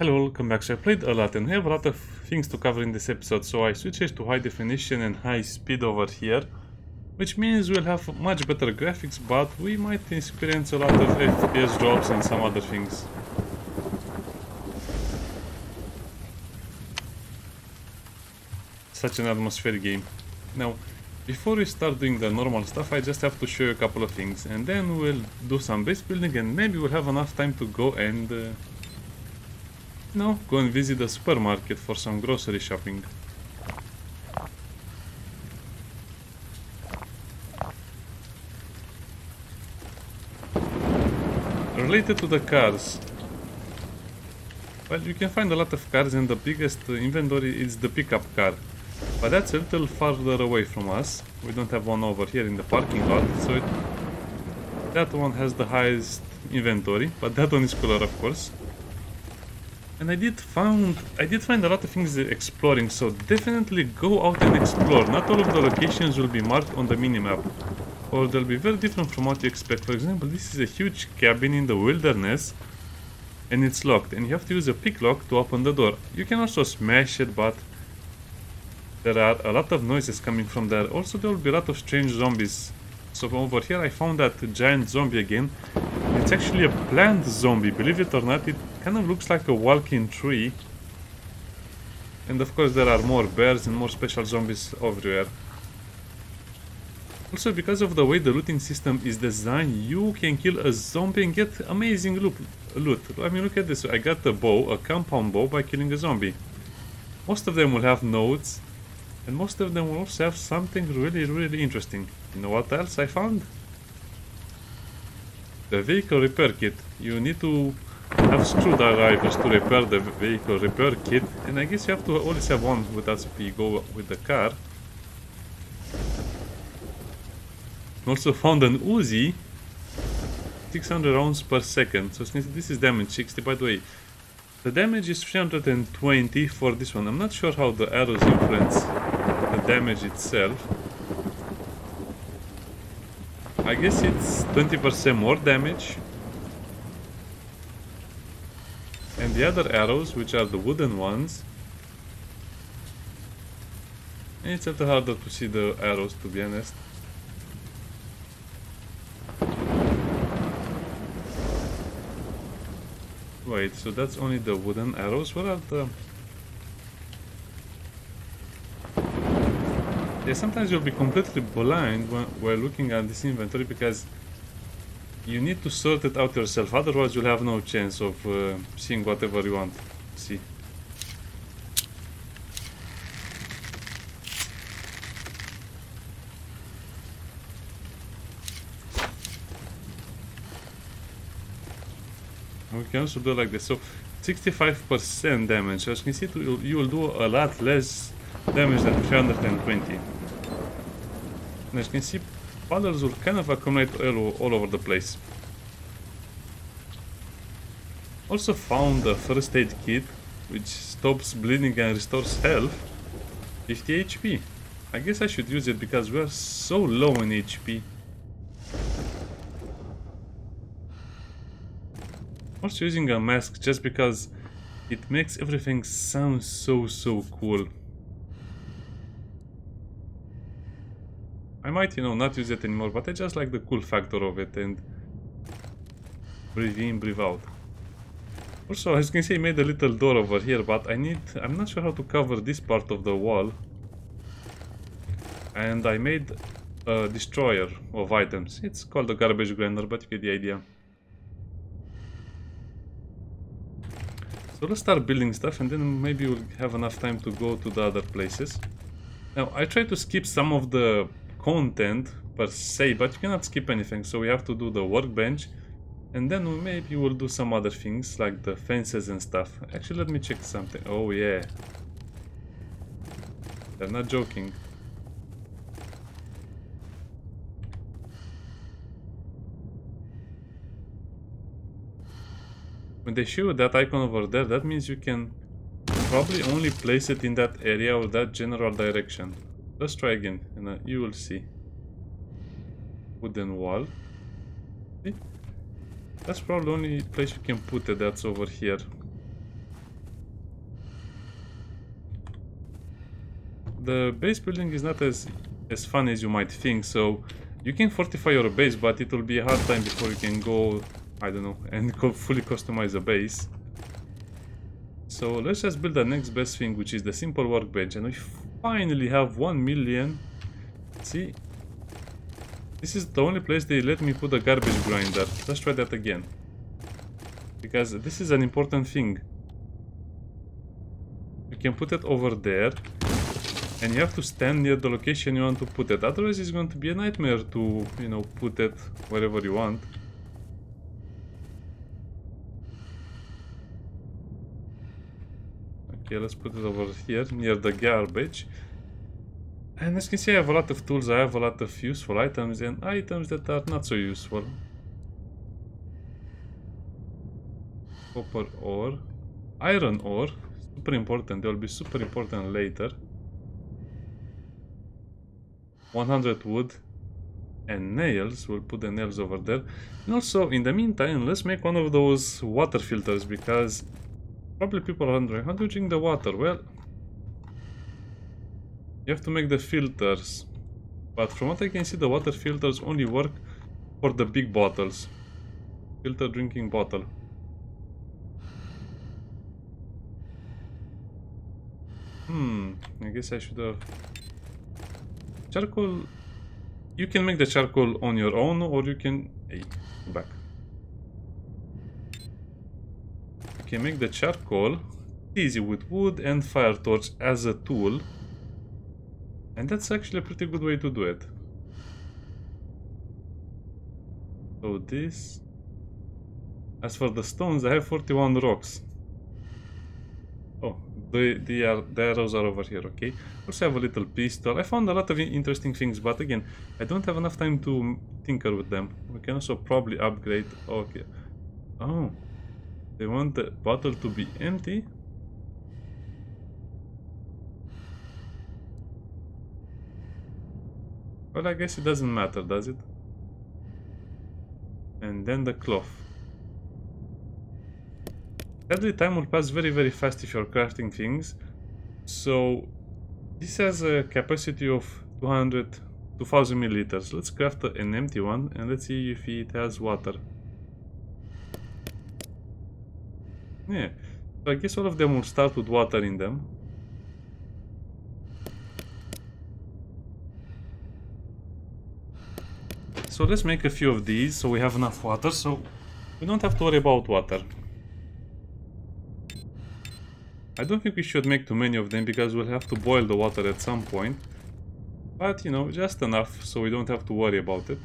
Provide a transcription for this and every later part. Hello, welcome back. So I played a lot and have a lot of things to cover in this episode, so I switched to high definition and high speed over here, which means we'll have much better graphics, but we might experience a lot of FPS drops and some other things. Such an atmospheric game. Now, before we start doing the normal stuff, I just have to show you a couple of things, and then we'll do some base building and maybe we'll have enough time to go and now, go and visit the supermarket for some grocery shopping. Related to the cars, well, you can find a lot of cars, and the biggest inventory is the pickup car, but that's a little farther away from us. We don't have one over here in the parking lot, so that one has the highest inventory, but that one is cooler, of course. And I did find a lot of things exploring, so definitely go out and explore. Not all of the locations will be marked on the minimap, or they'll be very different from what you expect. For example, this is a huge cabin in the wilderness, and it's locked, and you have to use a picklock to open the door. You can also smash it, but there are a lot of noises coming from there. Also, there will be a lot of strange zombies. So over here I found that giant zombie again. It's actually a plant zombie, believe it or not. It kind of looks like a walking tree. And of course there are more bears and more special zombies everywhere. Also, because of the way the looting system is designed, you can kill a zombie and get amazing loot. I mean, look at this. I got a bow, a compound bow, by killing a zombie. Most of them will have nodes, and most of them will also have something really, really interesting. You know what else I found? The vehicle repair kit. You need to have screwdrivers to repair the vehicle repair kit, and I guess you have to always have one with us if you go with the car. Also found an Uzi, 600 rounds per second, so since this is damage 60, by the way. The damage is 320 for this one. I'm not sure how the arrows influence the damage itself. I guess it's 20% more damage, and the other arrows, which are the wooden ones, and it's a little harder to see the arrows, to be honest. Wait, so that's only the wooden arrows? What are the... Yeah, sometimes you'll be completely blind while looking at this inventory, because you need to sort it out yourself, otherwise you'll have no chance of seeing whatever you want to see. We can also do like this, so 65% damage, as you can see, you will do a lot less damage than 320. And as you can see, powders will kind of accumulate all over the place. Also found a first aid kit, which stops bleeding and restores health. 50 HP. I guess I should use it because we are so low in HP. Also using a mask just because it makes everything sound so cool. I might, you know, not use it anymore, but I just like the cool factor of it, and breathe in, breathe out. Also, as you can see, I made a little door over here, but I'm not sure how to cover this part of the wall. And I made a destroyer of items. It's called a garbage grinder, but you get the idea. So let's start building stuff, and then maybe we'll have enough time to go to the other places. Now, I try to skip some of the content per se, but you cannot skip anything, so we have to do the workbench, and then maybe we'll do some other things like the fences and stuff. Actually, let me check something. Oh yeah, they're not joking. When they show that icon over there, that means you can probably only place it in that area or that general direction. Let's try again, and you will see. Wooden wall. See? That's probably the only place you can put it, that's over here. the base building is not as fun as you might think, so you can fortify your base, but it will be a hard time before you can go, I don't know, and fully customize a base. So let's just build the next best thing, which is the simple workbench, and we finally have 1,000,000. See, this is the only place they let me put a garbage grinder. Let's try that again, because this is an important thing. You can put it over there, and you have to stand near the location you want to put it, otherwise it's going to be a nightmare to, you know, put it wherever you want. Okay, let's put it over here near the garbage. And as you can see, I have a lot of tools, I have a lot of useful items and items that are not so useful. Copper ore, iron ore, super important, they'll be super important later. 100 wood and nails, we'll put the nails over there. And also, in the meantime, let's make one of those water filters, because probably people are wondering, how do you drink the water? Well, you have to make the filters, but from what I can see, the water filters only work for the big bottles. Filter drinking bottle. I guess I should have... Charcoal, you can make the charcoal on your own, or you can... Hey, back. You can make the charcoal easy with wood and fire torch as a tool. And that's actually a pretty good way to do it. So this... As for the stones, I have 41 rocks. Oh, the arrows are over here, okay. Also have a little pistol. I found a lot of interesting things, but again, I don't have enough time to tinker with them. We can also probably upgrade, okay. Oh, they want the bottle to be empty. Well, I guess it doesn't matter, does it? And then the cloth. Sadly, time will pass very, very fast if you're crafting things. So, this has a capacity of 2,000 milliliters. Let's craft an empty one and let's see if it has water. Yeah, so I guess all of them will start with water in them. So let's make a few of these so we have enough water, so we don't have to worry about water. I don't think we should make too many of them, because we'll have to boil the water at some point. But, you know, just enough so we don't have to worry about it.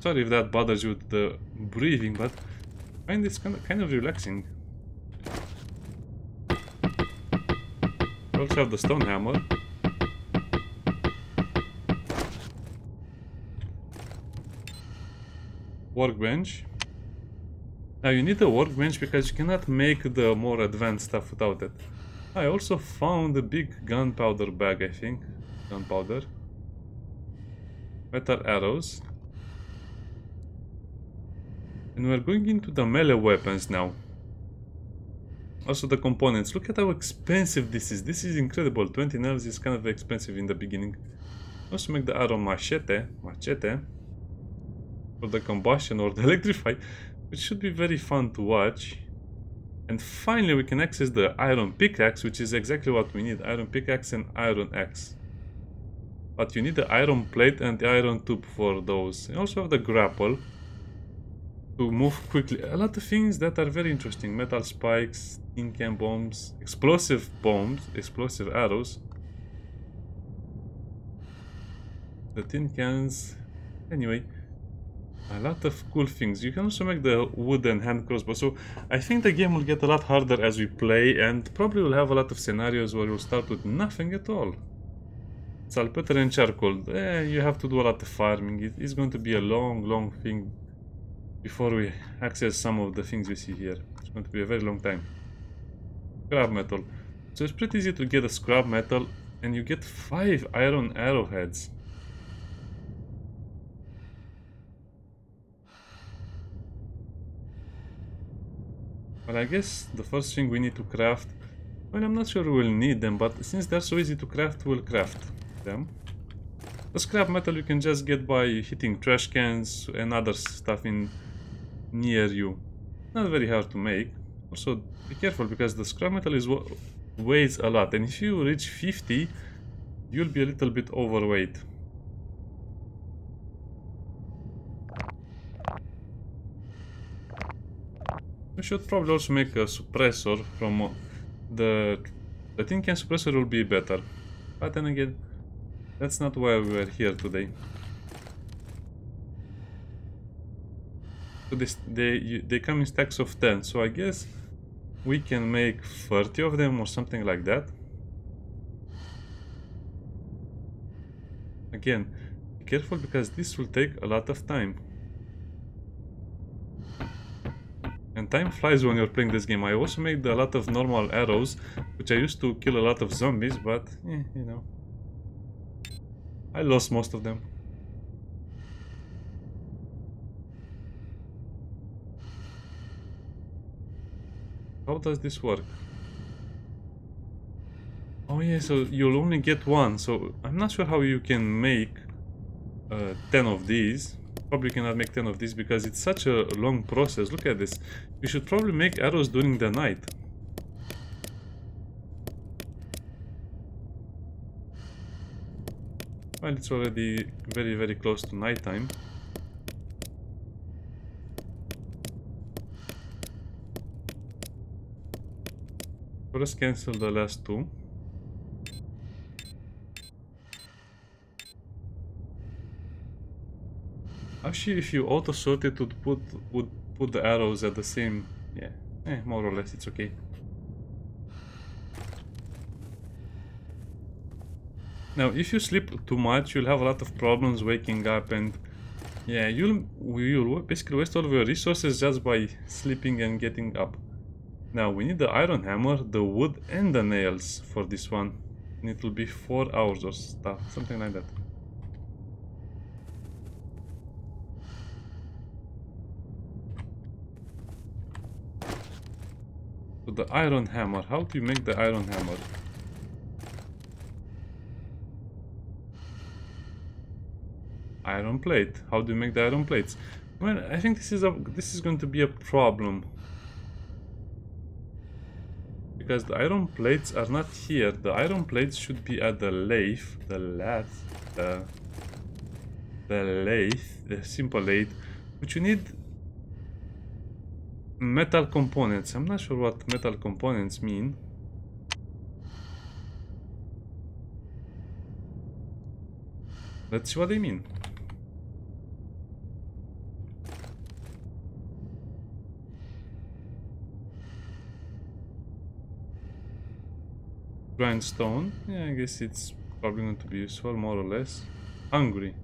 Sorry if that bothers you with the breathing, but I find it's kind of relaxing. We also have the stone hammer. Workbench. Now you need a workbench because you cannot make the more advanced stuff without it. I also found a big gunpowder bag, I think. Gunpowder. Better arrows. And we're going into the melee weapons now. Also the components. Look at how expensive this is. This is incredible. 20 nails is kind of expensive in the beginning. Also make the arrow machete. For the combustion or the electrify. It should be very fun to watch. And finally we can access the iron pickaxe, which is exactly what we need. Iron pickaxe and iron axe. But you need the iron plate and the iron tube for those. And also have the grapple to move quickly. A lot of things that are very interesting. Metal spikes, tin can bombs, explosive arrows. The tin cans. Anyway. A lot of cool things. You can also make the wooden hand crossbow. So I think the game will get a lot harder as we play, and probably we'll have a lot of scenarios where you'll start with nothing at all. Saltpeter and charcoal. You have to do a lot of farming. It is going to be a long, long thing before we access some of the things we see here. It's going to be a very long time. Scrap metal. So it's pretty easy to get a scrap metal, and you get 5 iron arrowheads. Well, I guess the first thing we need to craft Well, I'm not sure we'll need them, but since they're so easy to craft, we'll craft them. The scrap metal you can just get by hitting trash cans and other stuff in near you. Not very hard to make. Also, be careful because the scrap metal weighs a lot, and if you reach 50, you'll be a little bit overweight. We should probably also make a suppressor from the... I think a suppressor will be better. But then again, that's not why we are here today. So they come in stacks of 10, so I guess we can make 30 of them or something like that. Again, be careful because this will take a lot of time. And time flies when you're playing this game. I also made a lot of normal arrows, which I used to kill a lot of zombies, but, you know, I lost most of them. How does this work? Oh yeah, so you'll only get one, so I'm not sure how you can make 10 of these. Probably cannot make 10 of these because it's such a long process. Look at this. You should probably make arrows during the night. Well, it's already very, very close to nighttime. Let's cancel the last two. Actually, if you auto sort it, would put the arrows at the same. Yeah, more or less, it's okay. Now, if you sleep too much, you'll have a lot of problems waking up, and yeah, you'll basically waste all of your resources just by sleeping and getting up. Now we need the iron hammer, the wood, and the nails for this one, and it will be 4 hours or stuff, something like that. So the iron hammer, how do you make the iron hammer? Iron plate, how do you make the iron plates? Well, I think this is going to be a problem. Because the iron plates are not here. The iron plates should be at the lathe, the simple lathe. But you need metal components. I'm not sure what metal components mean. Let's see what they mean. Grindstone, yeah, I guess it's probably going to be useful, more or less. Hungry.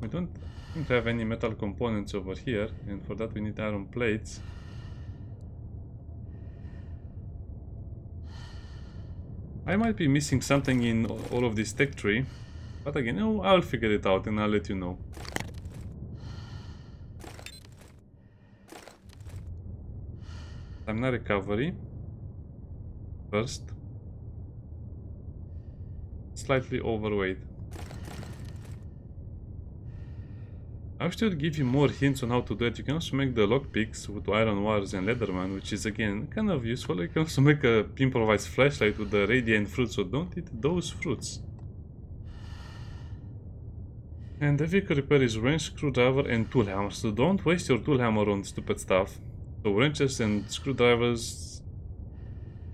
We don't have any metal components over here, and for that we need iron plates. I might be missing something in all of this tech tree, but again, I'll figure it out and I'll let you know. Stamina recovery first. Slightly overweight. I should give you more hints on how to do it. You can also make the lockpicks with iron wires and leatherman, which is again kind of useful. You can also make a improvised flashlight with the radiant fruit, so don't eat those fruits. And the vehicle repair is wrench, screwdriver, and tool hammer, so don't waste your tool hammer on stupid stuff. So wrenches and screwdrivers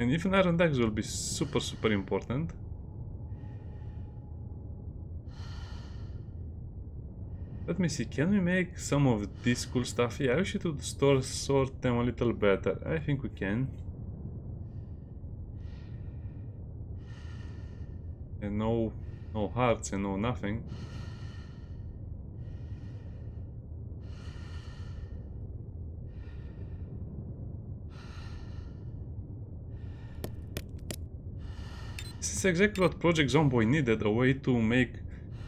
and even iron axe will be super important. Let me see, can we make some of this cool stuff? Yeah, I wish you could sort them a little better. I think we can. And no hearts and no nothing. This is exactly what Project Zomboid needed, a way to make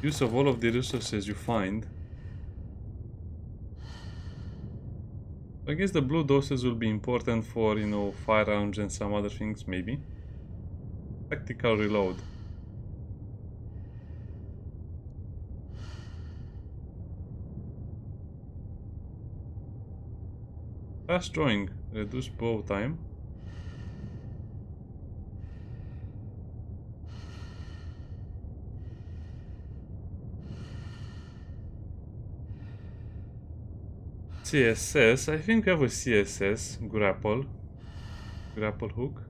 use of all of the resources you find. I guess the blue doses will be important for, you know, firearms and some other things, maybe. Tactical reload. Fast drawing. Reduce bow time. CSS, I think I have a CSS, grapple hook.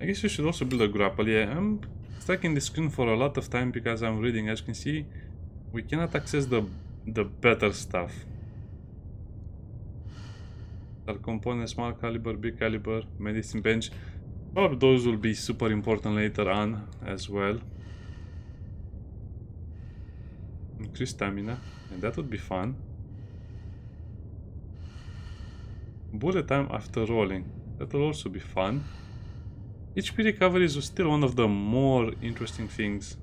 I guess we should also build a grapple. Yeah, I'm stuck in the screen for a lot of time because I'm reading. As you can see, we cannot access the better stuff. Our components, small caliber, big caliber, medicine bench. Probably those will be super important later on as well. Increase stamina, and that would be fun. Bullet time after rolling, that will also be fun. HP recovery is still one of the more interesting things.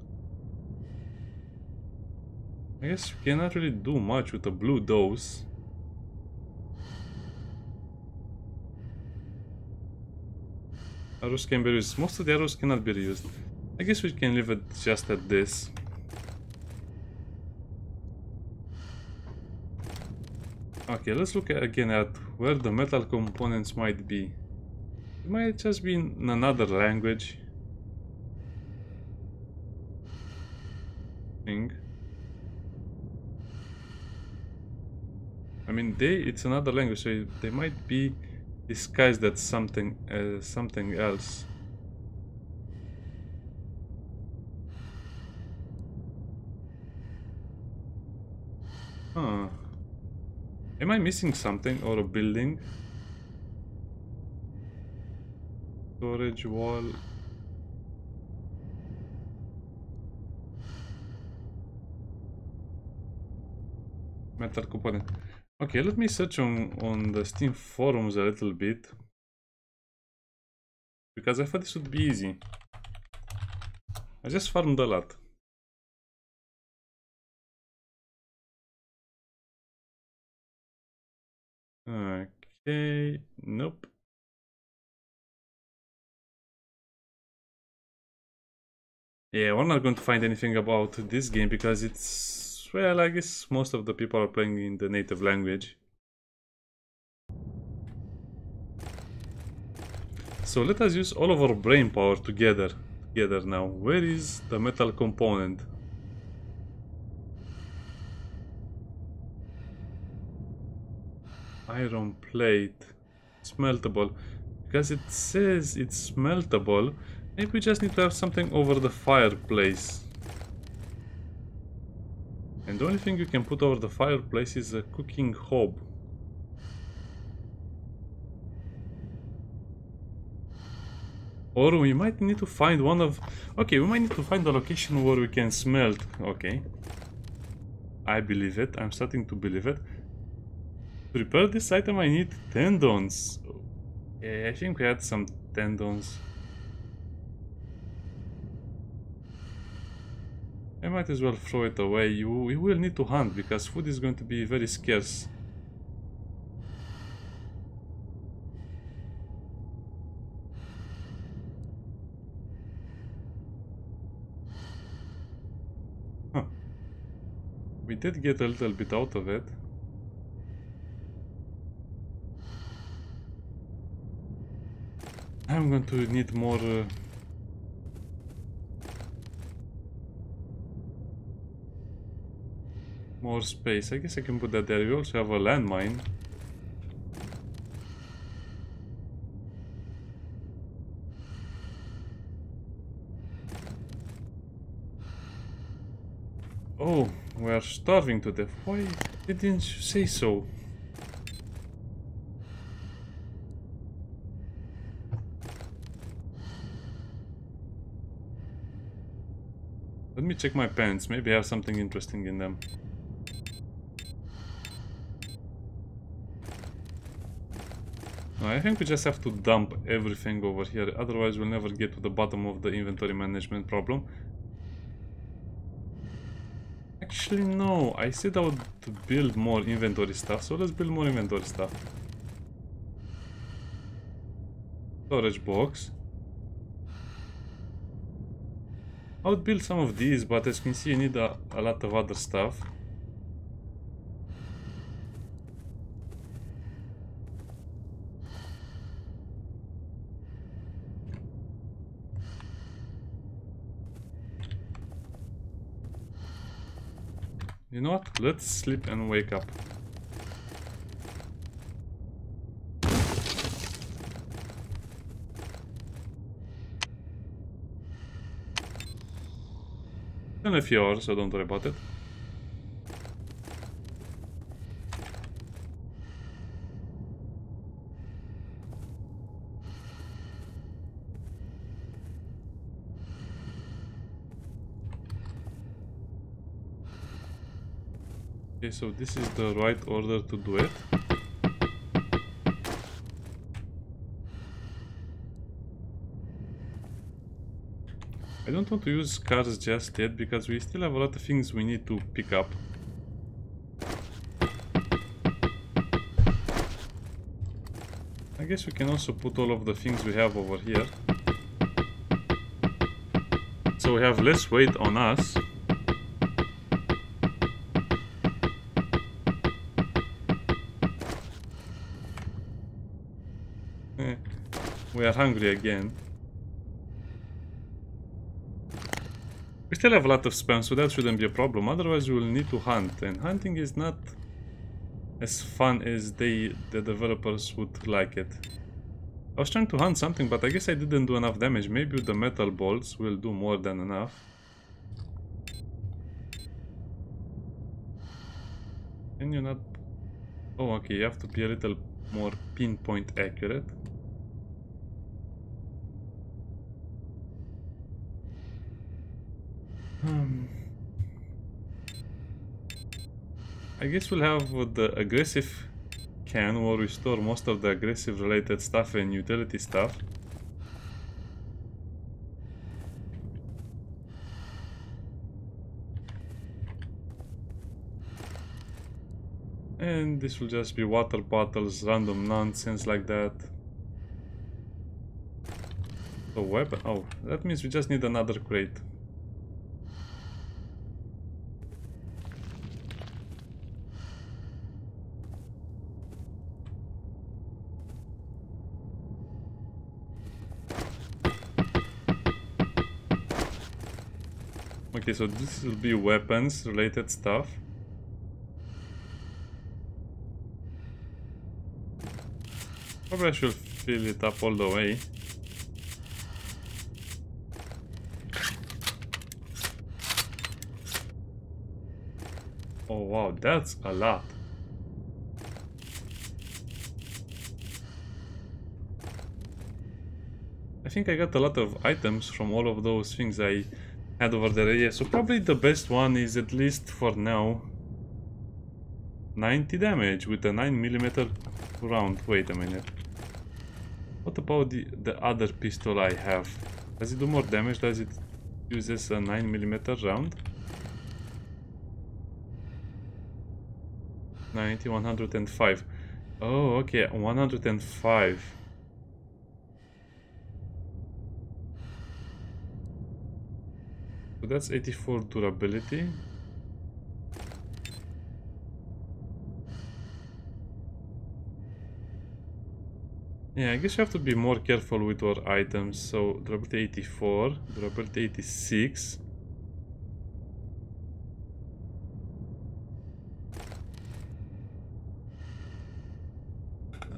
I guess we cannot really do much with the blue dose. Arrows can be reused. Most of the arrows cannot be reused. I guess we can leave it just at this. Okay, let's look again at where the metal components might be. It might just be in another language. I mean, it's another language, so they might be disguised as something, something else. Huh. Am I missing something or a building? Storage wall. Metal component. Okay, let me search on the Steam forums a little bit, because I thought this would be easy. I just farmed a lot. Okay, nope. Yeah, we're not going to find anything about this game because it's... well, I guess most of the people are playing in the native language. So let us use all of our brain power together now. Where is the metal component? Iron plate. Smeltable. Because it says it's smeltable, maybe we just need to have something over the fireplace. And the only thing you can put over the fireplace is a cooking hob. Or we might need to find one of... okay, we might need to find a location where we can smelt. Okay. I believe it. I'm starting to believe it. To prepare this item I need tendons. Yeah, I think we had some tendons. I might as well throw it away. You will need to hunt because food is going to be very scarce. Huh. We did get a little bit out of it. I'm going to need more... more space. I guess I can put that there. We also have a landmine. Oh, we are starving to death. Why didn't you say so? Let me check my pants. Maybe I have something interesting in them. I think we just have to dump everything over here, otherwise we'll never get to the bottom of the inventory management problem. Actually, no. I said I would build more inventory stuff, so let's build more inventory stuff. Storage box. I would build some of these, but as you can see, you need a lot of other stuff. You know what? Let's sleep and wake up. In a few hours, so don't worry about it. Okay, so this is the right order to do it. I don't want to use cars just yet, because we still have a lot of things we need to pick up. I guess we can also put all of the things we have over here, so we have less weight on us. We are hungry again. We still have a lot of spam, so that shouldn't be a problem. Otherwise, we will need to hunt, and hunting is not as fun as the developers would like it. I was trying to hunt something, but I guess I didn't do enough damage. Maybe the metal bolts will do more than enough. Can you not? Oh, okay, you have to be a little more pinpoint accurate. I guess we'll have the aggressive can, where we store most of the aggressive related stuff and utility stuff. And this will just be water bottles, random nonsense like that. The weapon. Oh, that means we just need another crate. Okay, so this will be weapons related stuff. Probably I should fill it up all the way. Oh wow, that's a lot. I think I got a lot of items from all of those things I had over there, yeah, so probably the best one is, at least for now, 90 damage with a 9mm round. Wait a minute. What about the other pistol I have? Does it do more damage? Does it use a 9mm round? 90, 105. Oh, okay, 105. So that's 84 durability. Yeah, I guess you have to be more careful with our items. So durability 84, durability 86.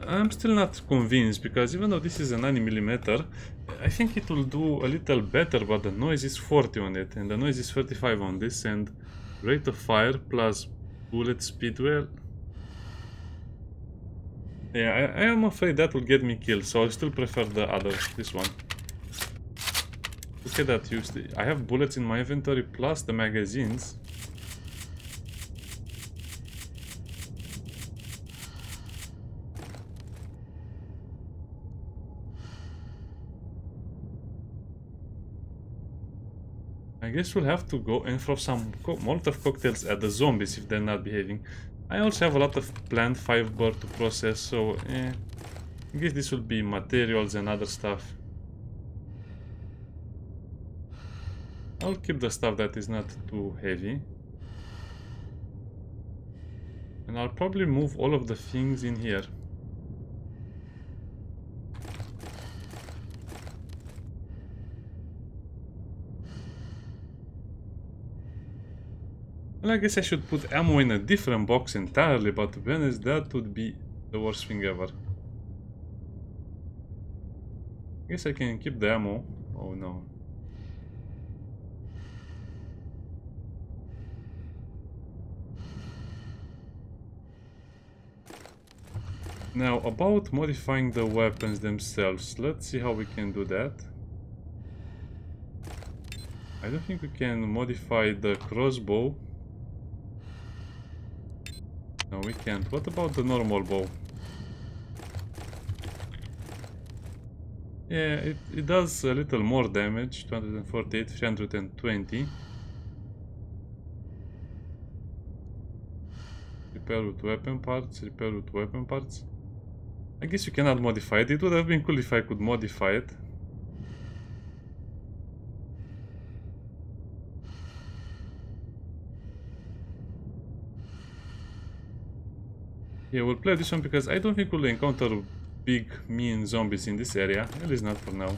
I'm still not convinced, because even though this is a 9mm, I think it will do a little better, but the noise is 40 on it, and the noise is 35 on this, and rate of fire plus bullet speed, well... yeah, I am afraid that will get me killed, so I still prefer this one. Look at that, I have bullets in my inventory plus the magazines. I guess we'll have to go and throw some Molotov cocktails at the zombies if they're not behaving. I also have a lot of plant fiber to process, so I guess this will be materials and other stuff. I'll keep the stuff that is not too heavy. And I'll probably move all of the things in here. Well, I guess I should put ammo in a different box entirely, but to be honest, that would be the worst thing ever. I guess I can keep the ammo. Oh no. Now, about modifying the weapons themselves, let's see how we can do that. I don't think we can modify the crossbow. No, we can't. What about the normal bow? Yeah, it does a little more damage, 248, 320. Repair with weapon parts, repair with weapon parts. I guess you cannot modify it. It would have been cool if I could modify it. Yeah, we'll play this one because I don't think we'll encounter big, mean zombies in this area. At least not for now.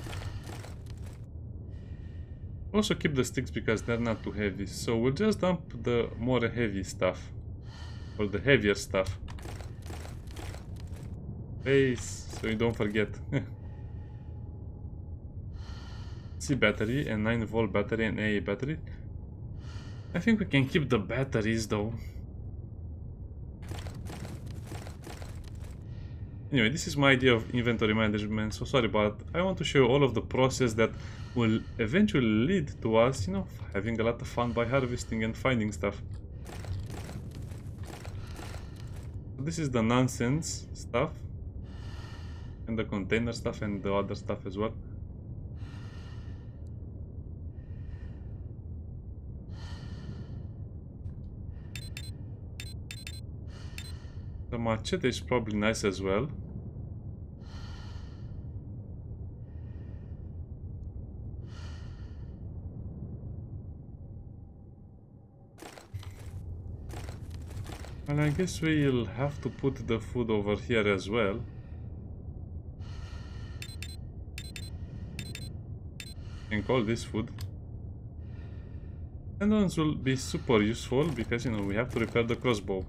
Also keep the sticks because they're not too heavy. So we'll just dump the more heavy stuff. Or the heavier stuff. Base, so you don't forget. C battery and 9-volt battery and AA battery. I think we can keep the batteries though. Anyway, this is my idea of inventory management, so sorry, but I want to show you all of the process that will eventually lead to us, you know, having a lot of fun by harvesting and finding stuff. This is the nonsense stuff. And the container stuff and the other stuff as well. The machete is probably nice as well. And I guess we'll have to put the food over here as well. And call this food. Tendons will be super useful because, you know, we have to repair the crossbow.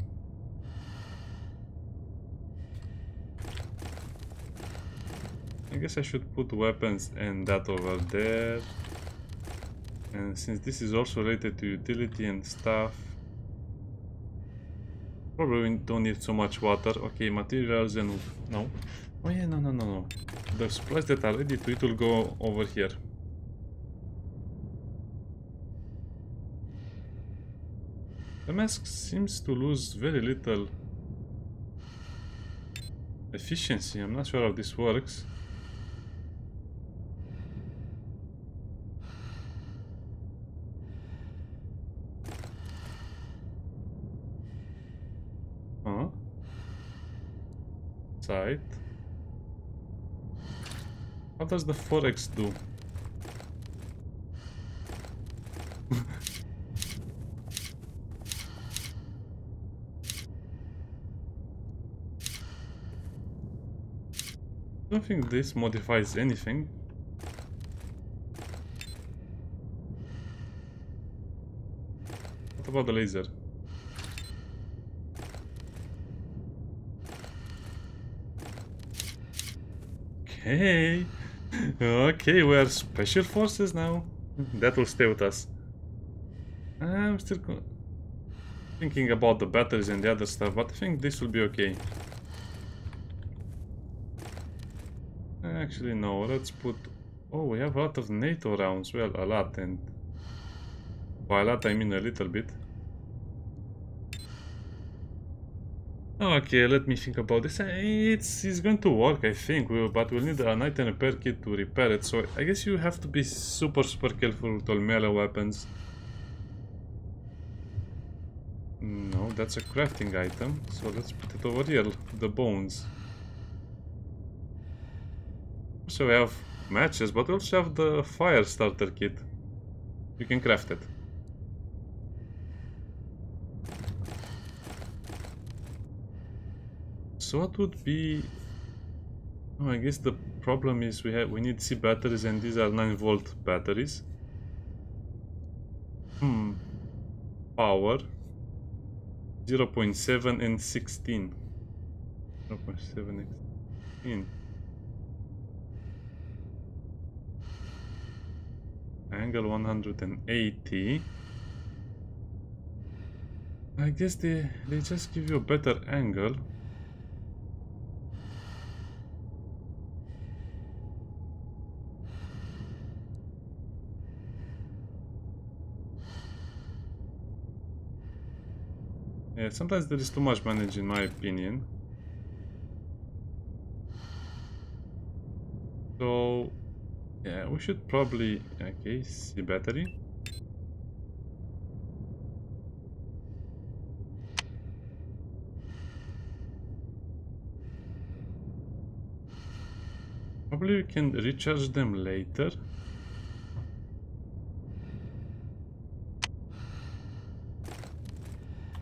I guess I should put weapons and that over there. And since this is also related to utility and stuff, probably don't need so much water. Okay, materials and no. Oh yeah, no. The supplies that are ready to eat will go over here. The mask seems to lose very little efficiency. I'm not sure how this works. Huh? Sight. What does the forex do? I don't think this modifies anything. What about the laser? Okay. Okay, we are special forces now. That will stay with us. I'm still thinking about the batteries and the other stuff, but I think this will be okay. Actually no, let's put... Oh, we have a lot of NATO rounds, well, a lot, and... By a lot I mean a little bit. Okay, let me think about this. It's going to work, I think, but we'll need a knight and a repair kit to repair it, so I guess you have to be super careful with all melee weapons. No, that's a crafting item, so let's put it over here, the bones. So we have matches, but we also have the fire starter kit. You can craft it. So what would be... Oh, I guess the problem is we need C batteries, and these are 9-volt batteries. Power 0.7 and 16. 0.7 and 16. Angle 180. I guess they just give you a better angle. Yeah, sometimes there is too much manage, in my opinion. So, yeah, we should probably... Okay, C battery. Probably we can recharge them later.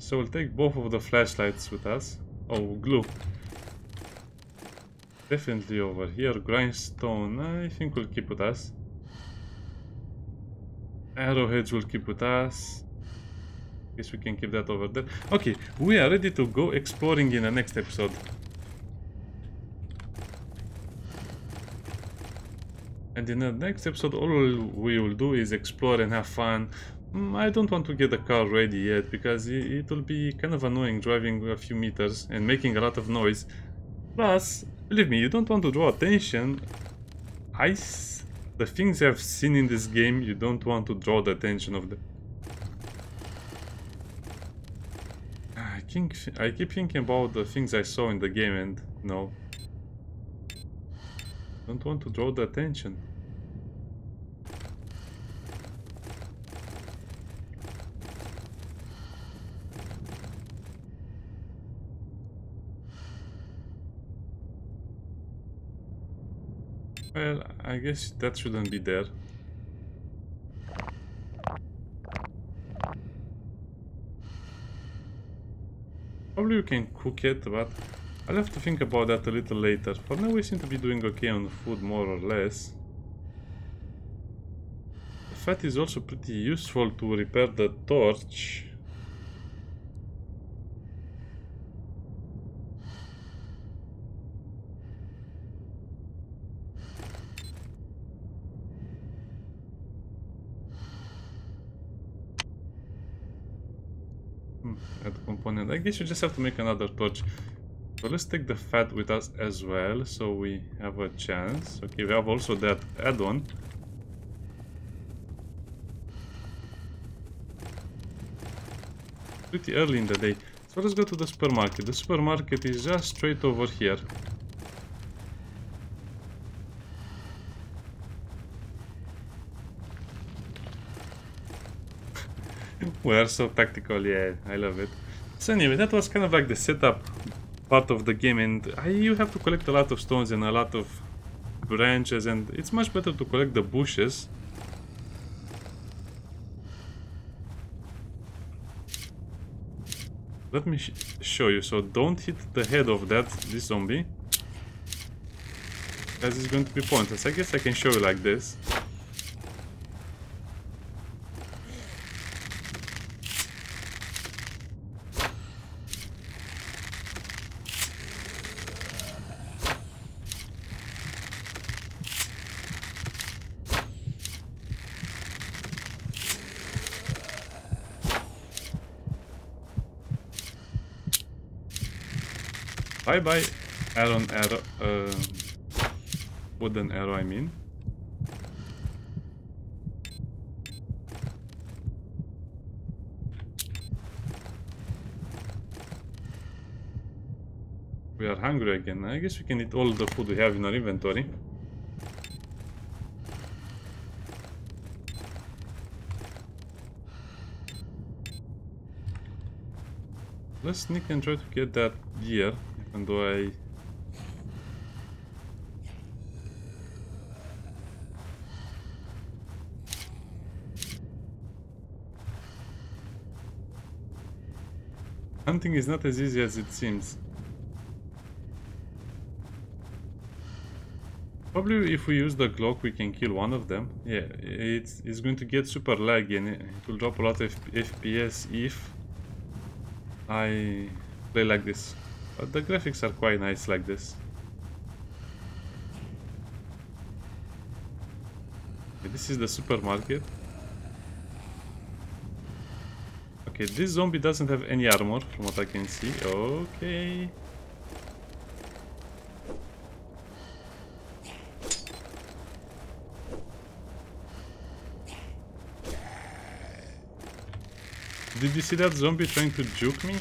So we'll take both of the flashlights with us. Oh, glue. Definitely over here. Grindstone, I think we'll keep with us. Arrowheads will keep with us. Guess we can keep that over there. Okay, we are ready to go exploring in the next episode. And in the next episode, all we will do is explore and have fun. I don't want to get the car ready yet, because it'll be kind of annoying driving a few meters and making a lot of noise. Plus, believe me, you don't want to draw attention. The things I've seen in this game, you don't want to draw the attention of them. I keep thinking about the things I saw in the game, and no. Don't want to draw the attention. Well, I guess that shouldn't be there. Probably you can cook it, but I'll have to think about that a little later. For now, we seem to be doing okay on food, more or less. The fat is also pretty useful to repair the torch. Component. I guess you just have to make another torch. So let's take the fat with us as well, so we have a chance. Okay, we have also that add-on. Pretty early in the day. So let's go to the supermarket. The supermarket is just straight over here. We are so tactical, yeah, I love it. So anyway, that was kind of like the setup part of the game, and you have to collect a lot of stones and a lot of branches, and it's much better to collect the bushes. Let me show you, so don't hit the head of this zombie, because it's going to be pointless. I guess I can show you like this. Bye bye, wooden arrow, I mean. We are hungry again. I guess we can eat all the food we have in our inventory. Let's sneak and try to get that gear, even though I... Hunting is not as easy as it seems. Probably if we use the Glock we can kill one of them. Yeah, it's going to get super laggy and it will drop a lot of FPS if I play like this. But the graphics are quite nice like this. Okay, this is the supermarket. Okay, this zombie doesn't have any armor from what I can see. Okay. Did you see that zombie trying to juke me?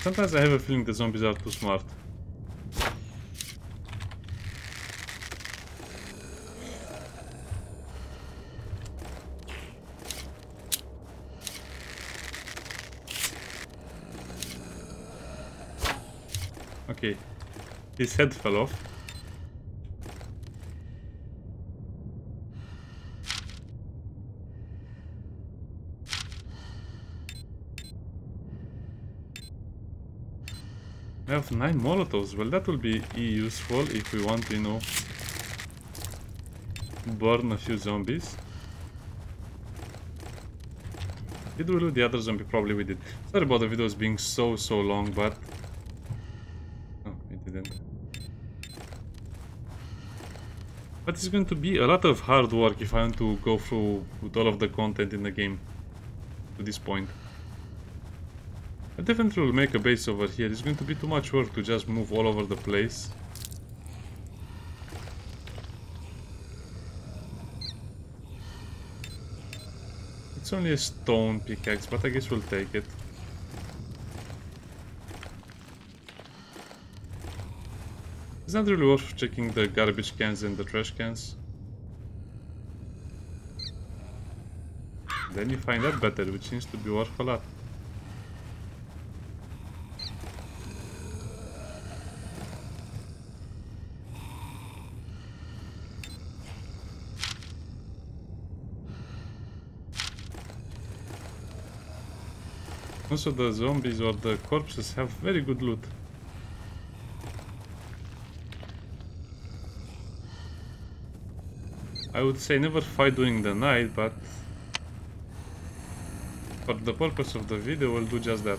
Sometimes I have a feeling the zombies are too smart. Okay, his head fell off. I have 9 Molotovs. Well, that will be useful if we want to, you know, burn a few zombies. Did we loot the other zombie? Probably we did. Sorry about the videos being so long, but... No, we didn't. But it's going to be a lot of hard work if I want to go through with all of the content in the game to this point. I definitely will make a base over here. It's going to be too much work to just move all over the place. It's only a stone pickaxe, but I guess we'll take it. It's not really worth checking the garbage cans and the trash cans. Then you find out better, which seems to be worth a lot. Also, the zombies or the corpses have very good loot. I would say never fight during the night, but for the purpose of the video, we'll do just that.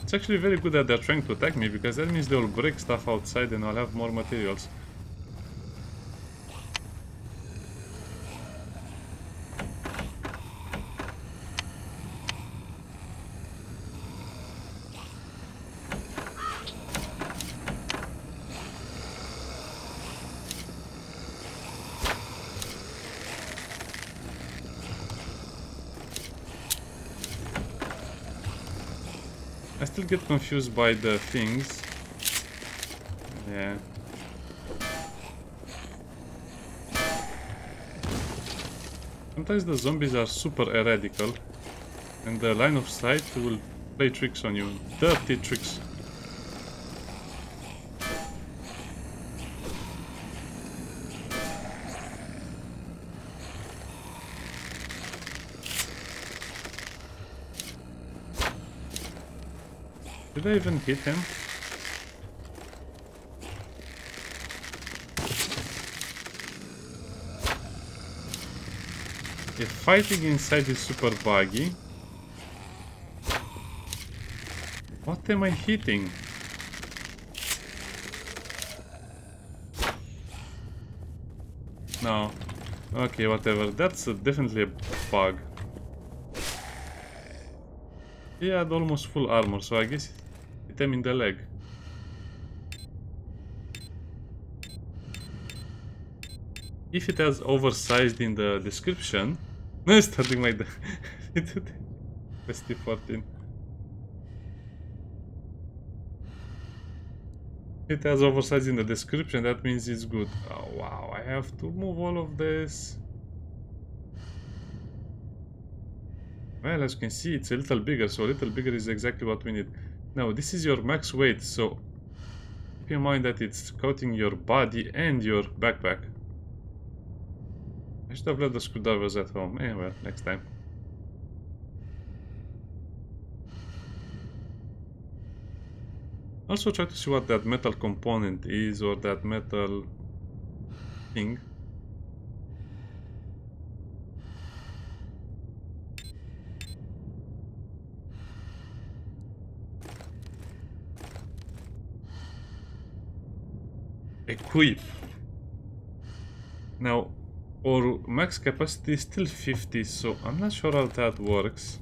It's actually very good that they're trying to attack me, because that means they'll break stuff outside and I'll have more materials. I still get confused by the things. Yeah. Sometimes the zombies are super erratical, and the line of sight will play tricks on you. Dirty tricks. Did I even hit him? If fighting inside is super buggy. What am I hitting? No. Okay, whatever. That's definitely a bug. He had almost full armor, so I guess hit him in the leg. If it has oversized in the description, no, it's starting like that. ST14. It has oversized in the description, that means it's good. Oh wow, I have to move all of this. Well, as you can see, it's a little bigger, so a little bigger is exactly what we need. Now, this is your max weight, so keep in mind that it's coating your body and your backpack. I should have left the screwdrivers at home. Anyway, next time. Also try to see what that metal component is, or that metal thing. Equip. Now, our max capacity is still 50, so I'm not sure how that works.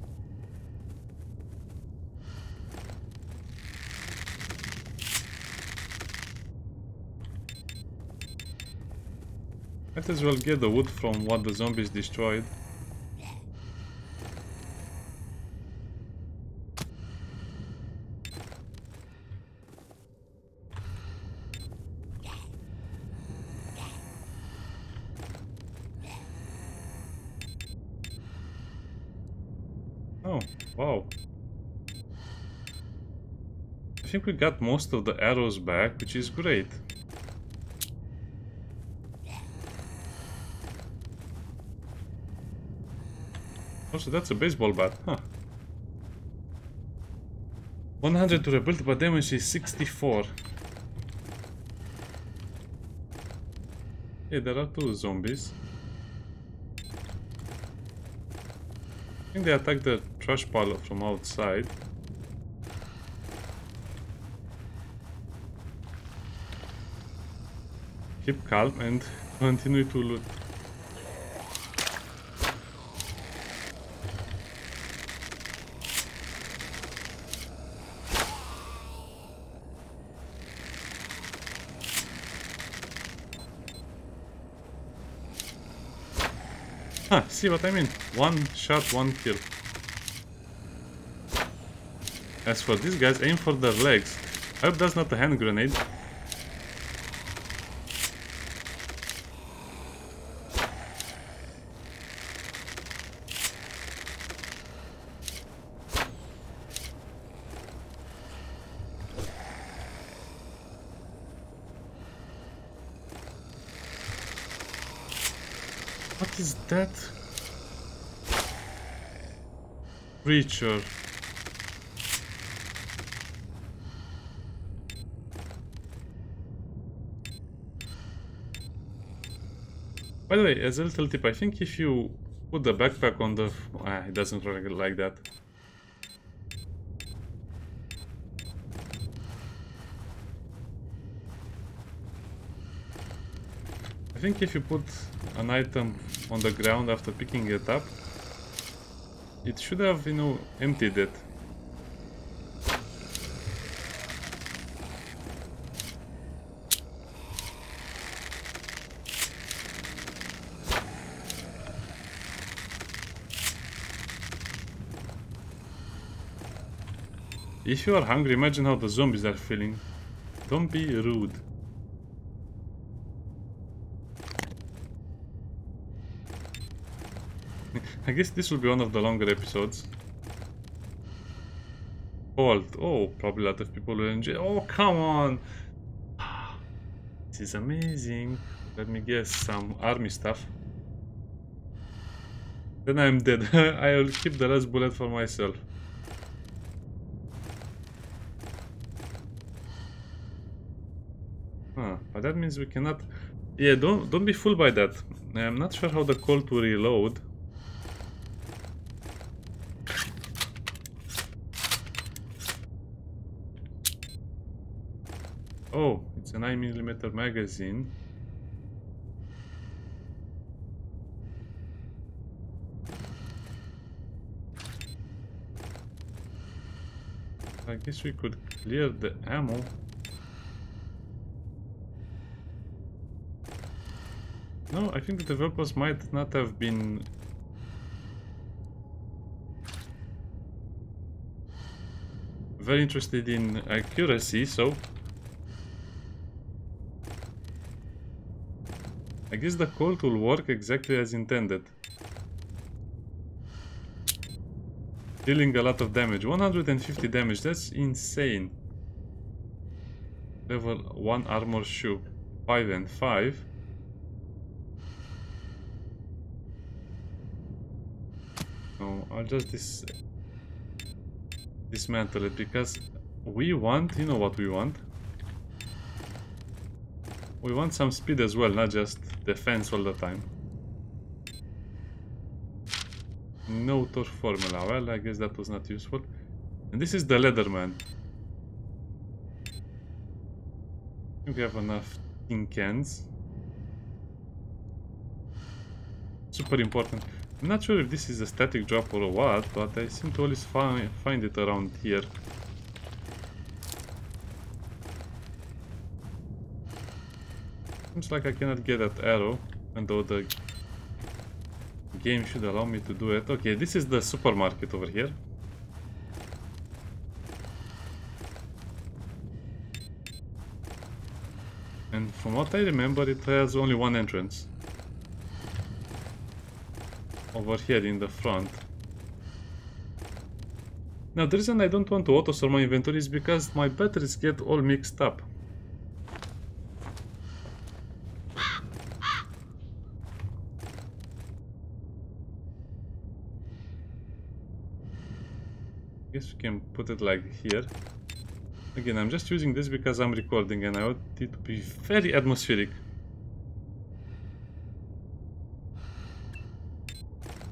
Might as well get the wood from what the zombies destroyed. I think we got most of the arrows back, which is great. Also, that's a baseball bat, huh? 100 to rebuild, but damage is 64. Hey, there are two zombies. I think they attacked the trash pile from outside. Keep calm and continue to loot. Huh, see what I mean? One shot, one kill. As for these guys, aim for their legs. I hope that's not a hand grenade. That creature. By the way, as a little tip, I think if you put the backpack on the... it doesn't work like that. I think if you put an item on the ground after picking it up, it should have, you know, emptied it. If you are hungry, imagine how the zombies are feeling. Don't be rude. I guess this will be one of the longer episodes. Vault. Oh, probably a lot of people will enjoy. Oh, come on! This is amazing. Let me guess, some army stuff. Then I'm dead. I will keep the last bullet for myself. Huh, but that means we cannot... Yeah, don't be fooled by that. I'm not sure how the Colt will reload. Oh, it's a 9mm magazine. I guess we could clear the ammo. No, I think the developers might not have been... very interested in accuracy, so... I guess the code will work exactly as intended. Dealing a lot of damage. 150 damage, that's insane. Level 1 armor shoe. 5 and 5. No, I'll just dismantle it, because we want, you know what we want? We want some speed as well, not just defense all the time. No torch formula, well, I guess that was not useful. And this is the Leatherman. We have enough tin cans. Super important. I'm not sure if this is a static drop or what, but I seem to always find it around here. Seems like I cannot get that arrow, even though the game should allow me to do it. Okay, this is the supermarket over here. And from what I remember, it has only one entrance. Over here in the front. Now the reason I don't want to auto-store my inventory is because my batteries get all mixed up. I guess we can put it like here. Again, I'm just using this because I'm recording and I want it to be very atmospheric.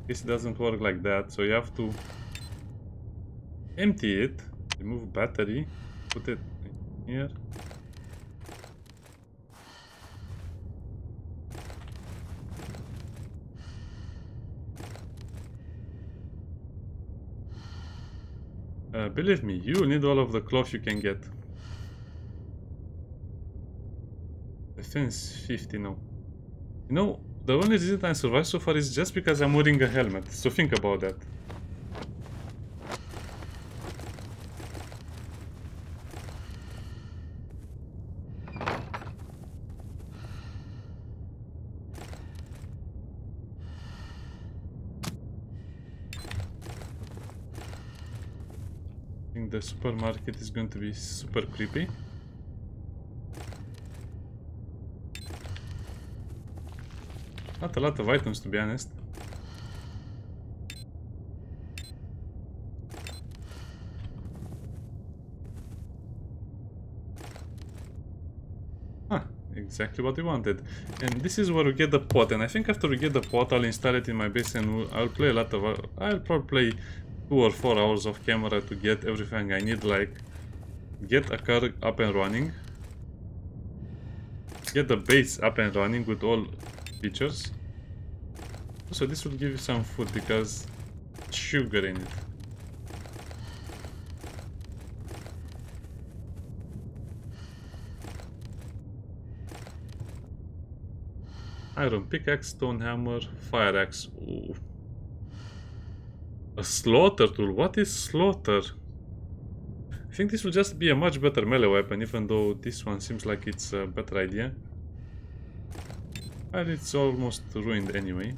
This doesn't work like that, so you have to empty it, remove battery, put it in here. Believe me, you'll need all of the cloth you can get. Defense 50, no. You know, the only reason I survived so far is just because I'm wearing a helmet, so think about that. I think the supermarket is going to be super creepy. Not a lot of items, to be honest. Ah, exactly what we wanted. And this is where we get the pot. And I think after we get the pot, I'll install it in my base and I'll play a lot of... I'll probably play 2 or 4 hours off camera to get everything I need, like... get a car up and running. Get the base up and running with all... features. So this will give you some food because sugar in it. Iron pickaxe, stone hammer, fire axe. Ooh. A slaughter tool. What is slaughter? I think this will just be a much better melee weapon, even though this one seems like it's a better idea. And it's almost ruined anyway.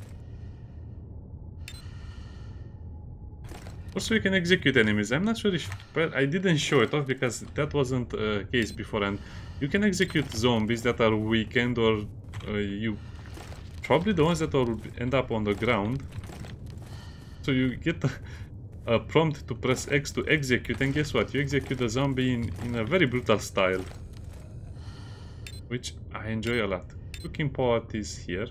Also, you can execute enemies. I'm not sure if... but I didn't show it off because that wasn't the case before. And you can execute zombies that are weakened or you... probably the ones that will end up on the ground. So you get a prompt to press X to execute. And guess what? You execute a zombie in a very brutal style. Which I enjoy a lot. Cooking pot is here.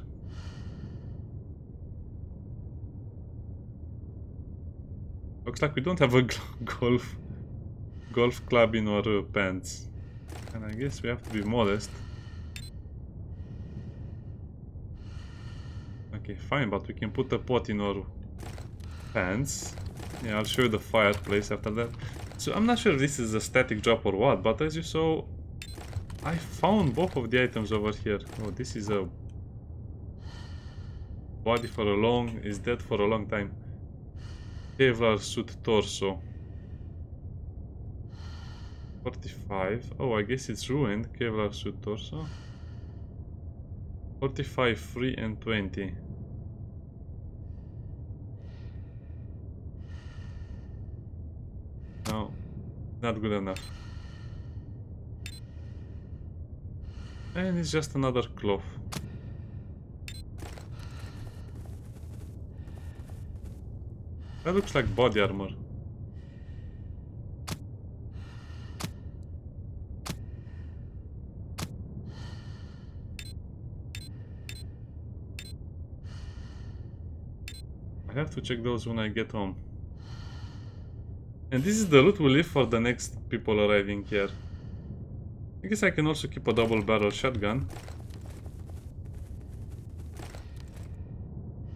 Looks like we don't have a golf club in our pants. And I guess we have to be modest. Okay, fine, but we can put a pot in our pants. Yeah, I'll show you the fireplace after that. So I'm not sure if this is a static drop or what, but as you saw... I found both of the items over here. Oh, this is a Body for a long is dead for a long time. Kevlar suit torso. 45. Oh, I guess it's ruined. Kevlar suit torso. 45, 3 and 20. No, not good enough. And it's just another cloth. That looks like body armor. I have to check those when I get home. And this is the route we leave for the next people arriving here. I guess I can also keep a double barrel shotgun.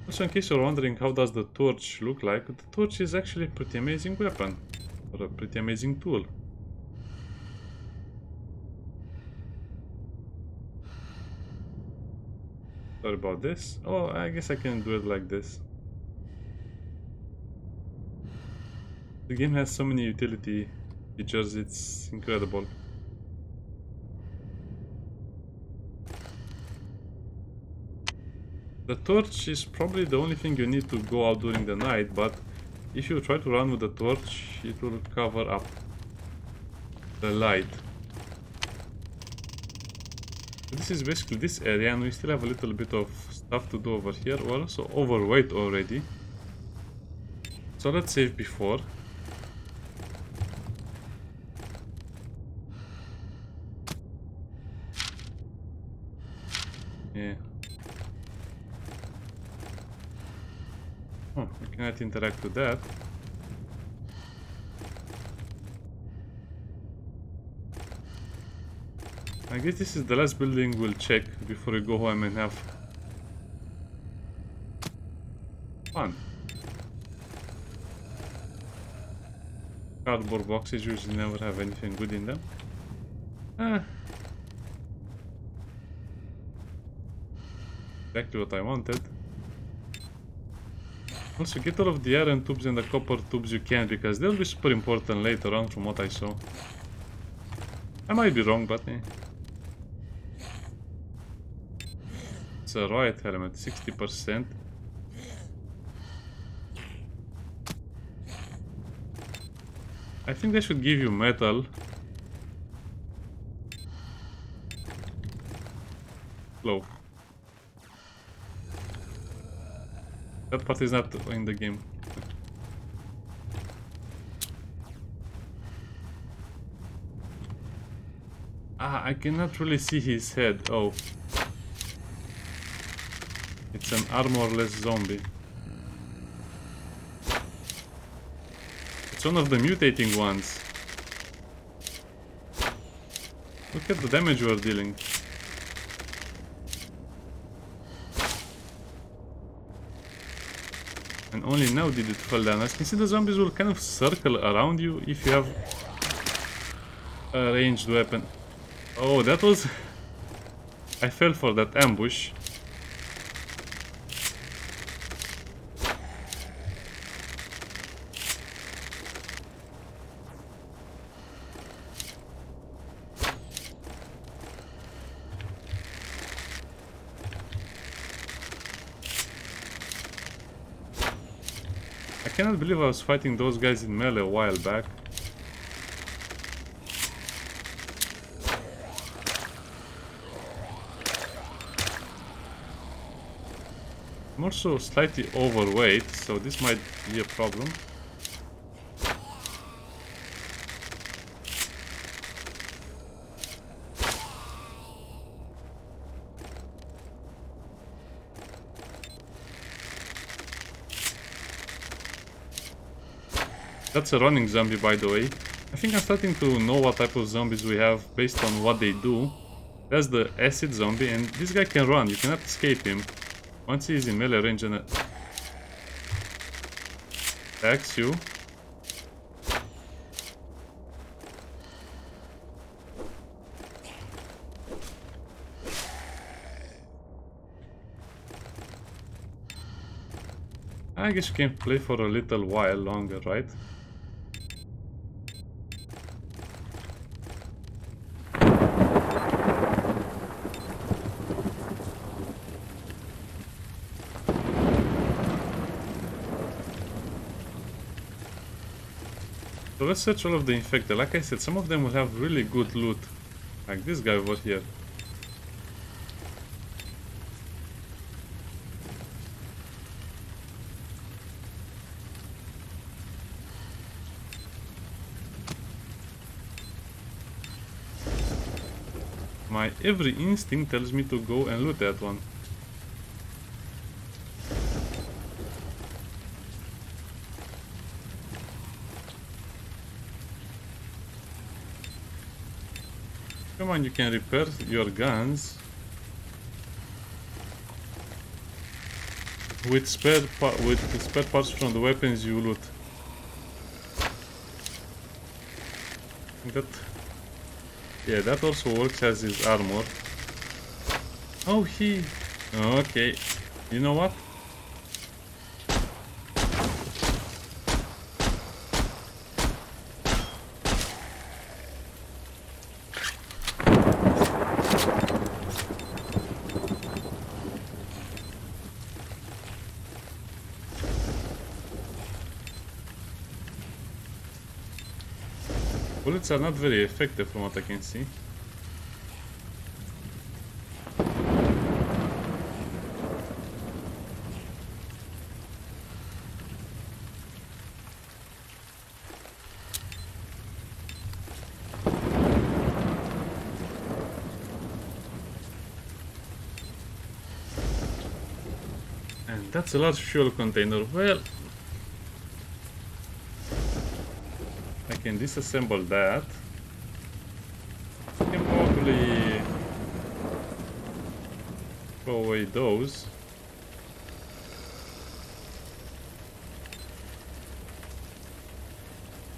Also, in case you're wondering how does the torch look like, the torch is actually a pretty amazing weapon. Or a pretty amazing tool. Sorry about this. Oh, I guess I can do it like this. The game has so many utility features, it's incredible. The torch is probably the only thing you need to go out during the night, but if you try to run with the torch, it will cover up the light. This is basically this area, and we still have a little bit of stuff to do over here. We're also overweight already. So let's save before. Yeah. Oh, I cannot interact with that. I guess this is the last building we'll check before we go home and have fun. Cardboard boxes usually never have anything good in them. Exactly what I wanted. Also, get all of the iron tubes and the copper tubes you can, because they'll be super important later on from what I saw. I might be wrong, but eh. It's a riot helmet, 60%. I think they should give you metal. Low. That part is not in the game. Ah, I cannot really see his head. Oh. It's an armorless zombie. It's one of the mutating ones. Look at the damage we're dealing. And only now did it fall down. As you can see, the zombies will kind of circle around you if you have a ranged weapon. Oh, that was... I fell for that ambush. I cannot believe I was fighting those guys in melee a while back. I'm also slightly overweight, so this might be a problem. That's a running zombie, by the way. I think I'm starting to know what type of zombies we have based on what they do. That's the acid zombie, and this guy can run. You cannot escape him. Once he is in melee range and attacks you. I guess we can play for a little while longer, right? So let's search all of the infected. Like I said, some of them will have really good loot. Like this guy over here. My every instinct tells me to go and loot that one. Come on, you can repair your guns with spare parts from the weapons you loot. That, yeah, that also works as his armor. Oh, he... Okay, you know what? Bullets are not very effective from what I can see. And that's a large fuel container. Well, can disassemble that. I can probably throw away those.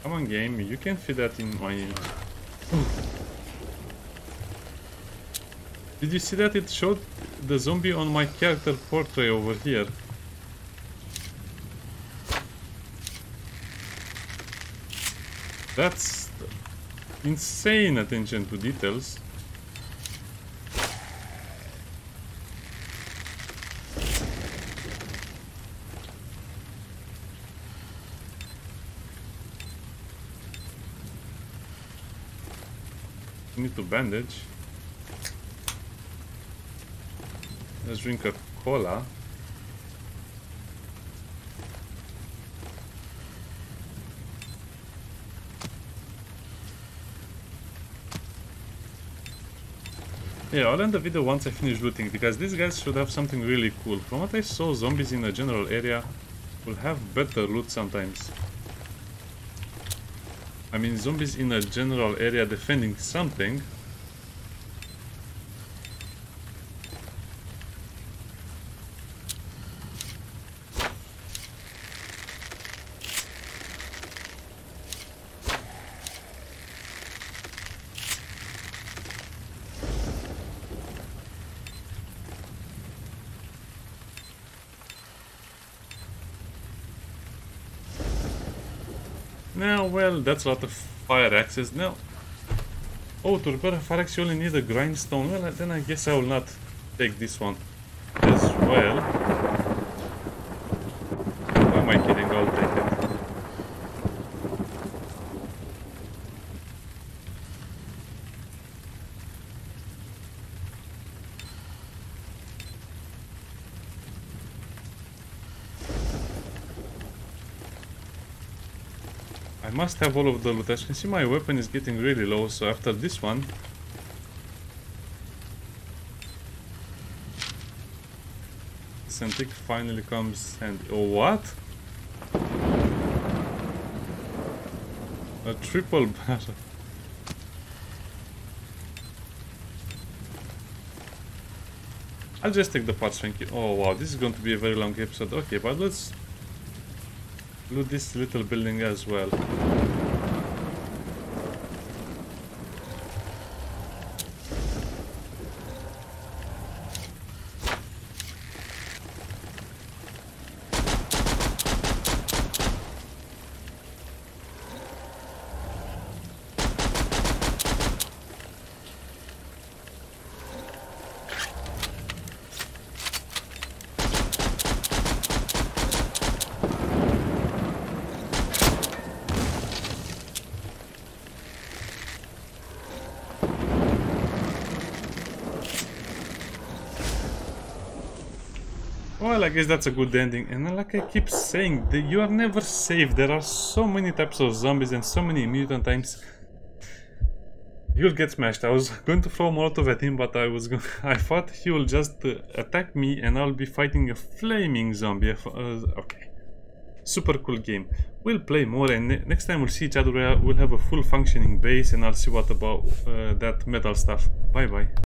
Come on, game, you can fit that in my... Did you see that it showed the zombie on my character portrait over here? That's insane attention to details. Need to bandage. Let's drink a cola. Yeah, I'll end the video once I finish looting, because these guys should have something really cool. From what I saw, zombies in a general area will have better loot sometimes. I mean, zombies in a general area defending something. Now, well, that's a lot of fire axes. Now, oh, to repair a fire axe, you only need a grindstone. Well, then I guess I will not take this one as well. Why am I kidding? I'll take it. I must have all of the loot. As you can see, my weapon is getting really low, so after this one... this antique finally comes and... oh, what? A triple barrel. I'll just take the parts, thank you. Oh, wow, this is going to be a very long episode. Okay, but let's... loot this little building as well. Well, I guess that's a good ending. And like I keep saying, you are never safe. There are so many types of zombies and so many mutant types. You'll get smashed. I was going to throw Molotov at him, but I thought he will just attack me and I'll be fighting a flaming zombie. Okay. Super cool game. We'll play more, and next time we'll see each other. We'll have a full functioning base, and I'll see what about that metal stuff. Bye bye.